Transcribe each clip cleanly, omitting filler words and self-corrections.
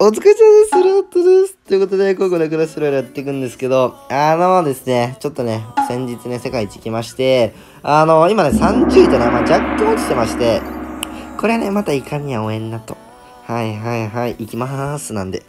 お疲れ様です。ラットです。ということで、今後楽なシロイラやっていくんですけど、ですね、ちょっとね、先日ね、世界一行きまして、今ね、30位とね、若干落ちてまして、これね、またいかには応援なと。はいはいはい、行きまーす、なんで。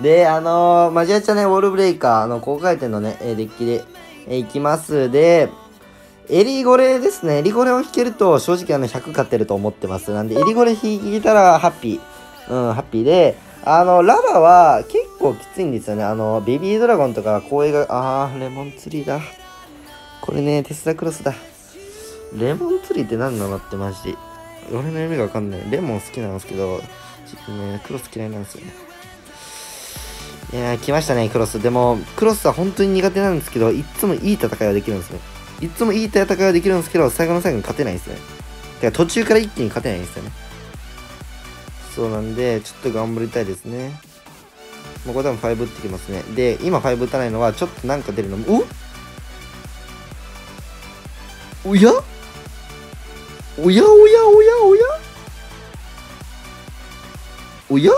で、マジアチャね、ウォールブレイカーの高回転のね、デッキで、行きます。で、エリゴレですね、エリゴレを引けると、正直100勝てると思ってます。なんで、エリゴレ引いたら、ハッピー。ハッピーで、ラバは結構きついんですよね。ベビードラゴンとか光栄が、レモンツリーだ。これね、テスラクロスだ。レモンツリーって何なのってマジで。俺の夢がわかんない。レモン好きなんですけど、ちょっとね、クロス嫌いなんですよね。いやー、来ましたね、クロス。でも、クロスは本当に苦手なんですけど、いつもいい戦いはできるんですね。いつもいい戦いはできるんですけど、最後の最後に勝てないんですね。だから途中から一気に勝てないんですよね。そうなんで、ちょっと頑張りたいですね。もうこれ多分5打ってきますね。で、今5打たないのは、ちょっとなんか出るのも、おやおやおやおやおやおやおや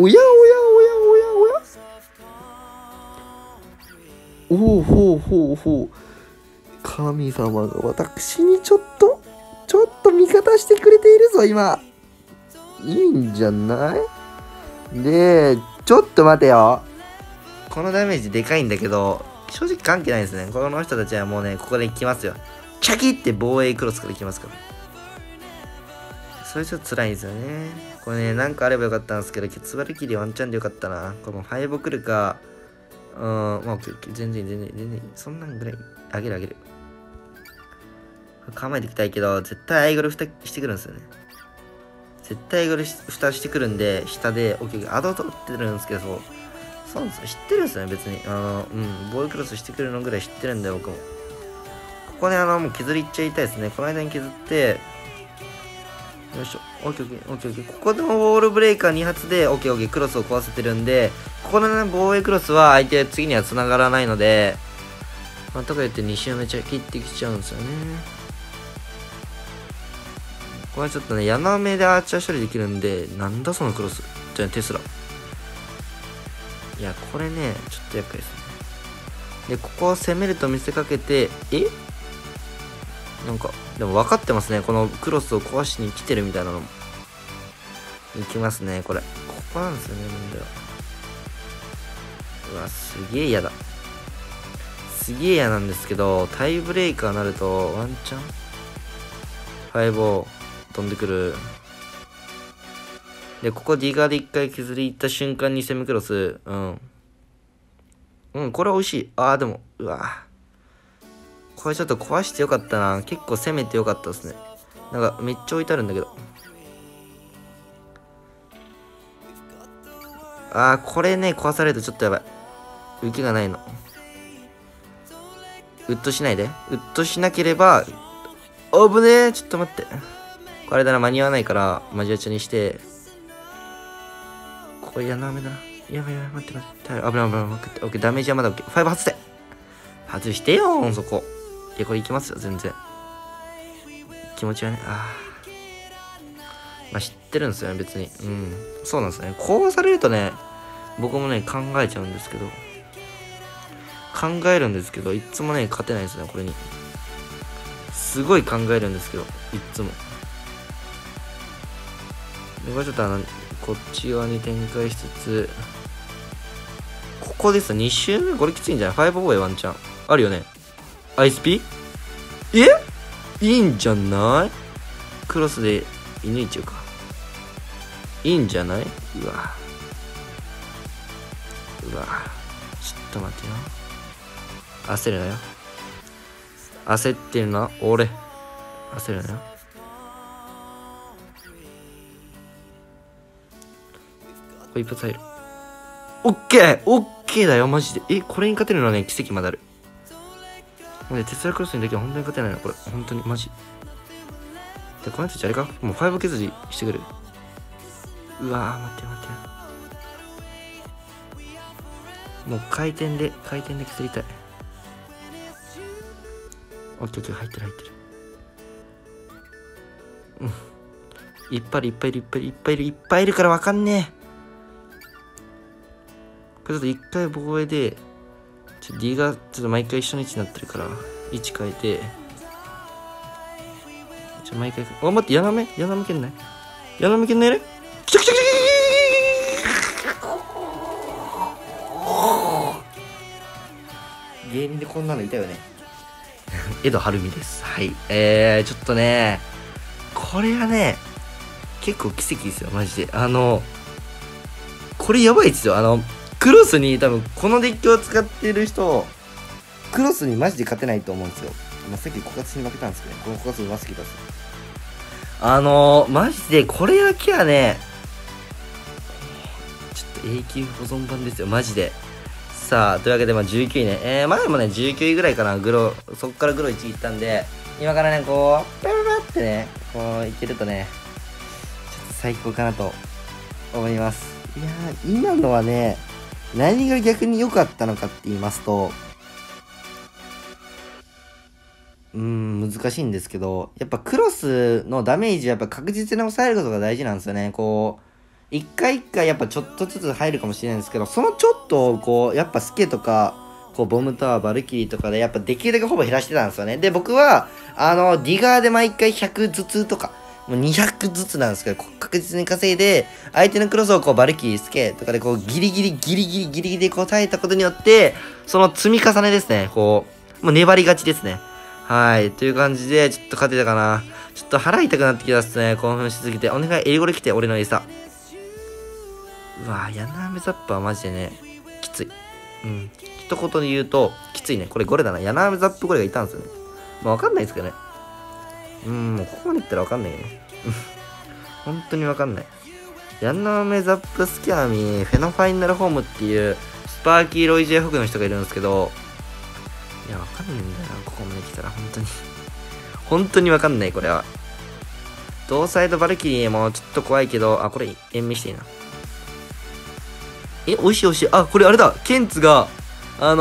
おやおやおやおやおやおおほうほうほう。神様が私にちょっと味方してくれているぞ、今。いいんじゃない?で、ちょっと待てよ。このダメージでかいんだけど、正直関係ないですね。この人たちはもうね、ここで行きますよ。チャキって防衛クロスから行きますから。それちょっと辛いんですよね。これね、なんかあればよかったんですけど、ケツバルキリワンチャンでよかったな。この敗北るか、まあ、全然、そんなんぐらい、あげる。構えていきたいけど、絶対アイゴル蓋してくるんですよね。絶対アイゴル蓋してくるんで、下で、オッケー、アド取ってるんですけど、そうなんですよ。知ってるんですよね、別に。ボーイクロスしてくるのぐらい知ってるんで、僕も。ここね、もう削りいっちゃいたいですね。この間に削って、よいしょ、オッケー。ここでもウォールブレイカー2発で、オッケー、クロスを壊せてるんで、ここのね、防衛クロスは相手、次には繋がらないので、まあ、とか言って2周目ちゃ切ってきちゃうんですよね。これちょっとね、柳目でアーチャー処理できるんで、なんだそのクロス。じゃあテスラ。いや、これね、ちょっと厄介ですね。で、ここを攻めると見せかけて、なんか、でも分かってますね。このクロスを壊しに来てるみたいなのも。いきますね、これ。ここなんですよね、問題は。うわ、すげえ嫌だ。すげえ嫌なんですけど、タイブレイカーになると、ワンチャン5-0。飛んでくる。で、ここディガーで一回削りいった瞬間にセミクロス。これは美味しい。でも、うわ。これちょっと壊してよかったな。結構攻めてよかったですね。なんか、めっちゃ置いてあるんだけど。これね、壊されるとちょっとやばい。受けがないの。ウッドしないで。ウッドしなければ、危ねえ。ちょっと待って。あれだな、間に合わないから、マジアチャにして、ここ斜めだな。やばい、待って。危ない。オッケー、ダメージはまだオッケー。5外せ。外してよ、そこ。いや、これいきますよ、全然。気持ちはね、まあ、知ってるんですよね、別に。そうなんですね。こうされるとね、僕もね、考えちゃうんですけど。考えるんですけど、いつもね、勝てないですね、これに。すごい考えるんですけど、いつも。これちょっとこっち側に展開しつつ、ここです。2周目これきついんじゃない ?5 防衛ワンチャン。あるよね。アイスピーいいんじゃないクロスで射抜いちゃうか。いいんじゃないうわ。ちょっと待ってよ。焦るなよ。焦ってるな。俺。焦るなよ。一発入る。オッケーだよ、マジで。これに勝てるのはね、奇跡まである。で、テスラクロスの時は本当に勝てないの、これ。本当に、マジ。で、この人たちあれかもう5削りしてくる。うわぁ、待って。もう回転で削りたい。オッケー、入ってる。いっぱいいるいっぱいいるいっぱいいっぱいいるいっぱいいるからわかんねえ。これちょっと一回防衛で、ちょっと D がちょっと毎回一緒の位置になってるから、位置変えて、ちょ毎回、あ、待って、矢なめ矢なめけんない矢なめけんないね。きちゃきちゃきちゃ芸人でこんなのいたよね。江戸晴美です。はい。ちょっとね、これはね、結構奇跡ですよ、マジで。これやばいですよ。クロスに多分、このデッキを使ってる人、クロスにマジで勝てないと思うんですよ。まあ、さっき枯渇に負けたんですけどね。この枯渇うますぎたっす。マジで、これだけはね、ちょっと永久保存版ですよ、マジで。さあ、というわけで、まあ、19位ね。前もね、19位ぐらいかな、グロ、そっからグロ1位いったんで、今からね、こう、パラパラってね、こう、いけるとね、ちょっと最高かなと思います。いやー、今のはね、何が逆に良かったのかって言いますと、難しいんですけど、やっぱクロスのダメージはやっぱ確実に抑えることが大事なんですよね、こう、一回一回やっぱちょっとずつ入るかもしれないんですけど、そのちょっとをこう、やっぱスケとか、こう、ボムタワー、バルキリーとかで、やっぱできるだけほぼ減らしてたんですよね。で、僕は、ディガーで毎回100ずつとか、もう200ずつなんですけど、確実に稼いで、相手のクロスをこう、バルキリー、スケとかでこう、ギリギリでこう耐えたことによって、その積み重ねですね、こう、もう粘り勝ちですね。はい。という感じで、ちょっと勝てたかな。ちょっと腹痛くなってきたっすね。興奮しすぎて。お願い、エリゴレ来て、俺の餌。うわぁ、ヤナメザップはマジでね、きつい。うん。一言で言うと、きついね。これゴレだな。ヤナメザップゴレがいたんですよね。まあわかんないですけどね。もうここまでいったらわかんないよね。本当にわかんない。ヤナメザップスキャーミー、フェノファイナルホームっていう、スパーキーロイジェホクの人がいるんですけど、いや、わかんないんだよな。ここまで来たら、本当に。本当にわかんない、これは。同サイドバルキリーもちょっと怖いけど、あ、これ、延味していいな。え、美味しい美味しい。あ、これあれだ。ケンツが、生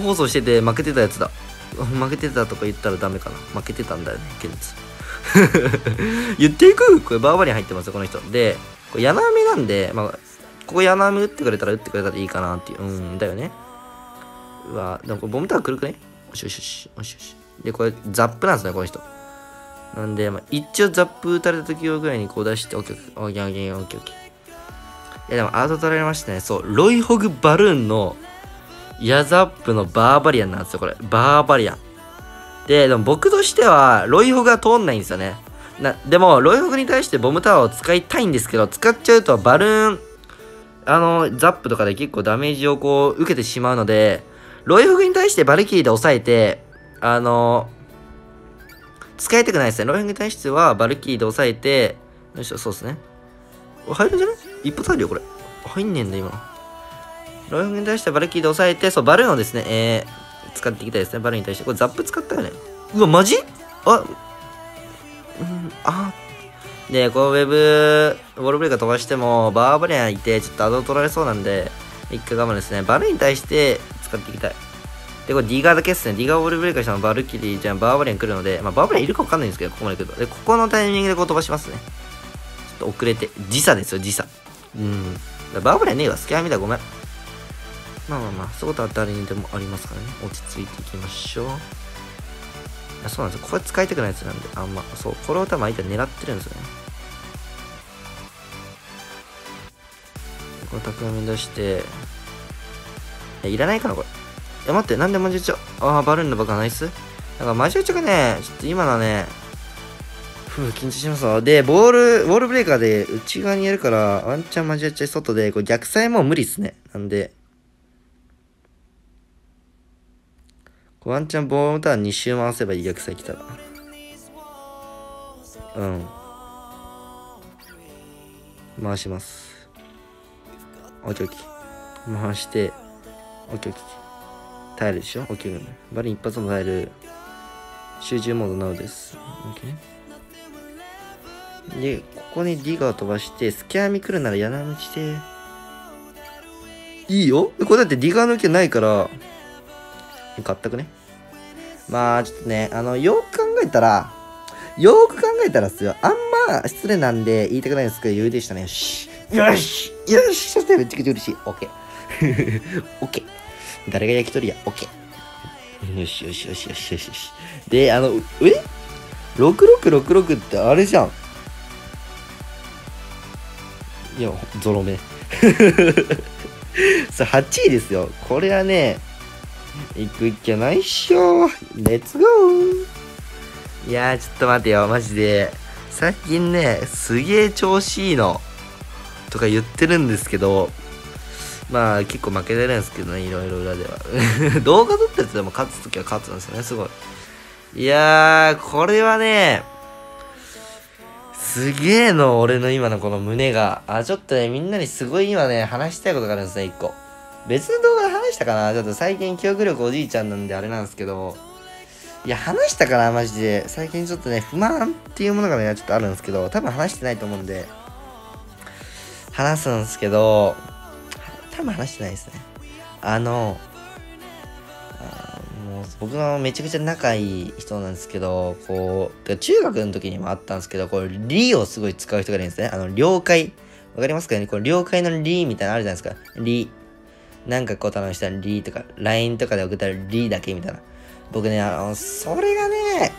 放送してて負けてたやつだ。負けてたとか言ったらダメかな。負けてたんだよね、ケンツ。言っていく。これバーバリン入ってますよ、この人。で、これ柳雨なんで、まあ、ここ柳雨打ってくれたらいいかなっていう。だよね。うわ、でもこれボムタワー来るくね。よしよしよし、よしよし。で、これザップなんですね、この人。なんで、まあ、一応ザップ打たれた時ぐらいにこう出して、オッケーオッケーオッケーオッケーオッケー。いやでもアウト取られましたね。そう、ロイホグバルーンのヤザップのバーバリアンなんですよ、これ。バーバリアン。でも僕としては、ロイホグは通んないんですよね。でも、ロイホグに対してボムタワーを使いたいんですけど、使っちゃうとバルーン、ザップとかで結構ダメージをこう、受けてしまうので、ロイホグに対してバルキリーで抑えて、使いたくないですね。ロイホグに対してはバルキリーで抑えて、よいしょ、そうですね。入るんじゃない？一発入るよ、これ。入んねえんだ、今。ロイフに対してバルキーで抑えて、そう、バルーンをですね、使っていきたいですね。バルーンに対して。これ、ザップ使ったよね。うわ、マジ？あ、で、こう、ウェブ、ウォールブレイカー飛ばしても、バーバリアンいて、ちょっとアド取られそうなんで、一回我慢ですね。バルーンに対して使っていきたい。で、これ、ディガーだけですね。ディガーウォールブレイカーしたのバルキリーじゃん、バーバリアン来るので、まあ、バーバリアンいるかわかんないんですけど、ここまで来ると。で、ここのタイミングでこう飛ばしますね。遅れて時差ですよ、時差。バーバリアねえわ、スキャミだ、ごめん。まあまあまあ、そういうことは誰にでもありますからね。落ち着いていきましょう。あ、そうなんですよ。これ使いたくないやつなんで、あんま、そう、これを多分相手狙ってるんですよね。これ巧み出して、いらないかな、これ。いや、待って、なんでマジ打ちを、あー、バルーンのバカナイス。なんかマジ打ちがね、ちょっと今のはね、緊張しますわ。で、ウォールブレーカーで内側にやるから、ワンチャン交わっちゃい外で、これ逆サイもう無理っすね。なんで、ワンチャンボームターン2周回せばいい、逆サイ来たら。回します。オッケーオッケー。回して、オッケーオッケー。耐えるでしょ？オッケー。バリン一発も耐える。集中モードなのです。オッケー。で、ここにディガー飛ばして、スキャーミ来るなら柳打ちで。いいよ？これだってディガーの受けないから、買ったくね。まあ、ちょっとね、よく考えたらっすよ。あんまあ、失礼なんで言いたくないんですけど、余裕でしたね。よしよしよし、そしてめっちゃくちゃ嬉しい。オッケー。オッケー。誰が焼き鳥や、オッケー。よしよしよしよしよしよし。で、6666ってあれじゃん。いや、ゾロ目。さあ、8位ですよ。これはね、行くっきゃないっしょ。レッツゴー。いやー、ちょっと待てよ、マジで。最近ね、すげえ調子いいの。とか言ってるんですけど、まあ結構負けてるんですけどね、いろいろ裏では。動画撮ったやつでも勝つときは勝つんですよね、すごい。いやー、これはね、すげえの、俺の今のこの胸が。あ、ちょっとね、みんなにすごい今ね、話したいことがあるんですね、一個。別の動画で話したかな？ちょっと最近記憶力おじいちゃんなんであれなんですけど、いや、話したかなマジで。最近ちょっとね、不満っていうものがね、ちょっとあるんですけど、多分話してないと思うんで、話すんですけど、多分話してないですね。もう僕のめちゃくちゃ仲いい人なんですけど、こう、中学の時にもあったんですけど、こう、リをすごい使う人がいるんですね。了解。わかりますかね？こう、了解のリみたいなのあるじゃないですか。リ。なんかこう、楽しそうなリとか、LINE とかで送ったらリだけみたいな。僕ね、それがね、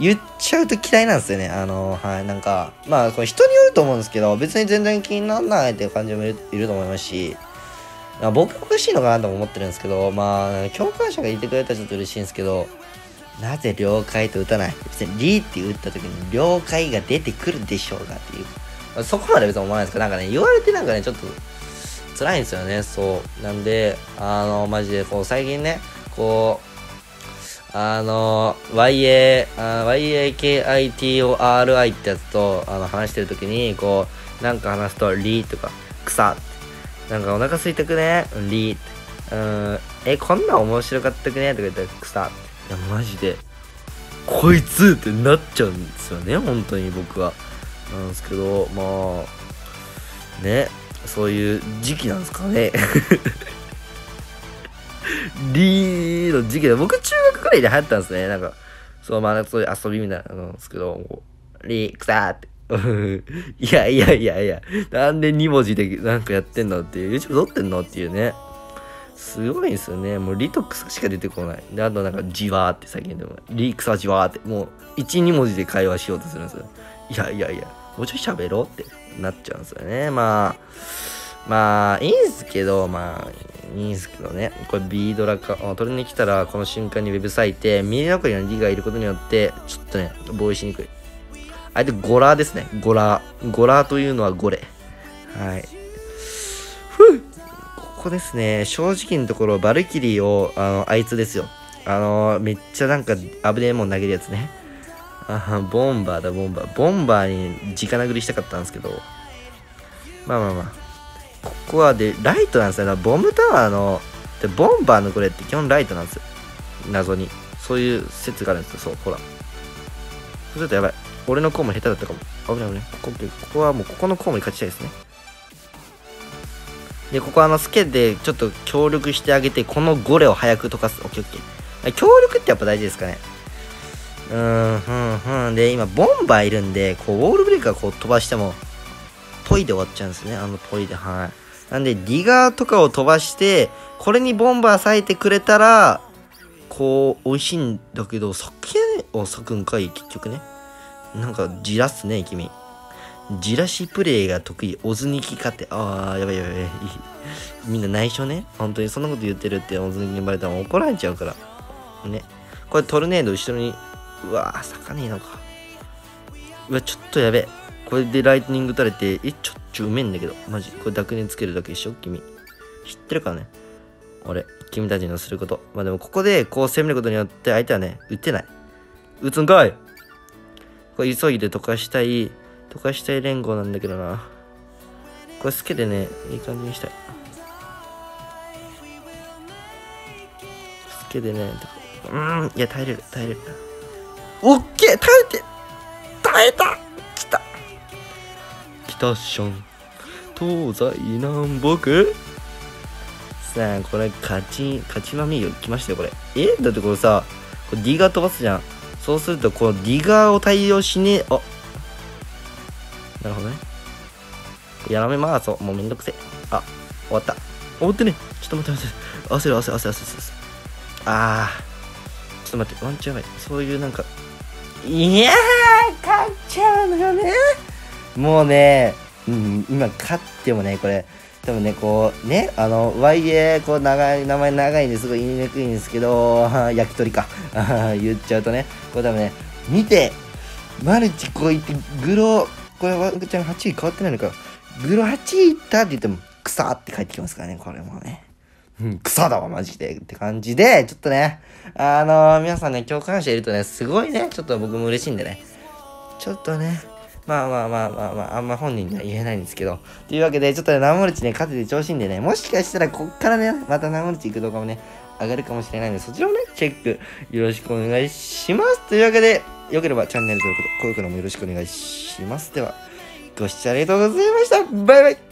言っちゃうと嫌いなんですよね。はい、なんか、まあ、これ人によると思うんですけど、別に全然気になんないっていう感じもいると思いますし、僕がおかしいのかなとも思ってるんですけど、まあ、共感者がいてくれたらちょっと嬉しいんですけど、なぜ了解と打たない？別にリーって打った時に了解が出てくるでしょうかっていう。まあ、そこまで別に思わないですけど、なんかね、言われてなんかね、ちょっと辛いんですよね、そう。なんで、マジで、こう、最近ね、こう、YAKITORI ってやつと、話してるときに、こう、なんか話すと、リーとか、草なんかお腹空いてくねリーって。こんなん面白かったくねとか言ったら、草って。いや、マジで、こいつってなっちゃうんですよね、本当に僕は。なんですけど、まあ、ね、そういう時期なんですかね。リーの時期で、僕中学くらいで流行ったんですね。なんか、そう、まあ、そういう遊びみたいなのなんですけど、リー、くさーって。いやいやいやいや、なんで2文字でなんかやってんのっていう、YouTube 撮ってんのっていうね。すごいんですよね。もうリと草しか出てこない。で、あとなんか、じわーって最近でも、リー、草、じわーって、もう、1、2文字で会話しようとするんですよ。いやいやいや、もうちょい喋ろうってなっちゃうんですよね。まあ、いいんすけど、まあ、いいんですけどね。これ B ドラか。取りに来たら、この瞬間にウェブ割いて、右の中にリがいることによって、ちょっとね、防衛しにくい。あえてゴラーですね。ゴラー。ゴラーというのはゴレ。はい。ふぅ！ここですね。正直のところ、バルキリーを、あいつですよ。めっちゃなんか危ねえもん投げるやつね。ボンバーだ、ボンバー。ボンバーに直殴りしたかったんですけど。まあまあまあ。ここはでライトなんですよ。ボムタワーのでボンバーのこれって基本ライトなんですよ。謎にそういう説があるんですよ。そう、ほら、ちょっとやばい、俺のコウも下手だったかも。危ない危ない。ここはもうここのコウも勝ちたいですね。で、ここはスケでちょっと協力してあげて、このゴレを早く溶かす。オッケーオッケー。協力ってやっぱ大事ですかね。で、今ボンバーいるんで、こうウォールブレーカーこう飛ばしてもポイで終わっちゃうんですね。ポイで、はい。なんで、ディガーとかを飛ばして、これにボンバー割いてくれたら、こう、美味しいんだけど、酒を割くんかい、結局ね。なんか、じらすね、君。じらしプレイが得意。オズニキかって。あー、やばいやばい。みんな内緒ね。本当にそんなこと言ってるって、オズニキにバレたら怒られちゃうから。ね。これ、トルネード後ろに、うわー、咲かねえのか。うわ、ちょっとやべえ。これでライトニング打たれて、ちょうめえんだけど。マジ。これ濁念つけるだけでしょ君。知ってるからね。俺、君たちのすること。まあでも、ここでこう攻めることによって、相手はね、打てない。打つんかい！これ、急いで溶かしたい連合なんだけどな。これ、スケでね、いい感じにしたい。スケでね、いや、耐えれる。オッケー！耐えた北ション東西南北さあ、これ勝ちまみよ来ましたよこれ。だってこれさ、これディガー飛ばすじゃん。そうするとこのディガーを対応しねえ。あ、やめまーす。もうめんどくせえ。あ、終わった。終わってね。ちょっと待って待って。焦る。あー。ちょっと待って。ワンチャンやばい。そういうなんか。いやー、勝っちゃうのよね。もうね、うん、今勝ってもね、これ。多分ね、こう、ね、YA、こう、名前長いんですごい言いにくいんですけど、焼き鳥か。言っちゃうとね、これ多分ね、見て、マルチこう言って、グロ、これ、ワンちゃん8位変わってないのか、グロ8位いったって言っても、草って帰ってきますからね、これもね。うん、草だわ、マジで。って感じで、ちょっとね、皆さんね、共感者いるとね、すごいね、ちょっと僕も嬉しいんでね、ちょっとね、まあ、あんま本人には言えないんですけど。というわけで、ちょっとね、ナモルチね、勝てて調子いいんでね、もしかしたらこっからね、またナモルチ行く動画もね、上がるかもしれないので、そちらもね、チェック、よろしくお願いします。というわけで、よければチャンネル登録と高評価のもよろしくお願いします。では、ご視聴ありがとうございました。バイバイ。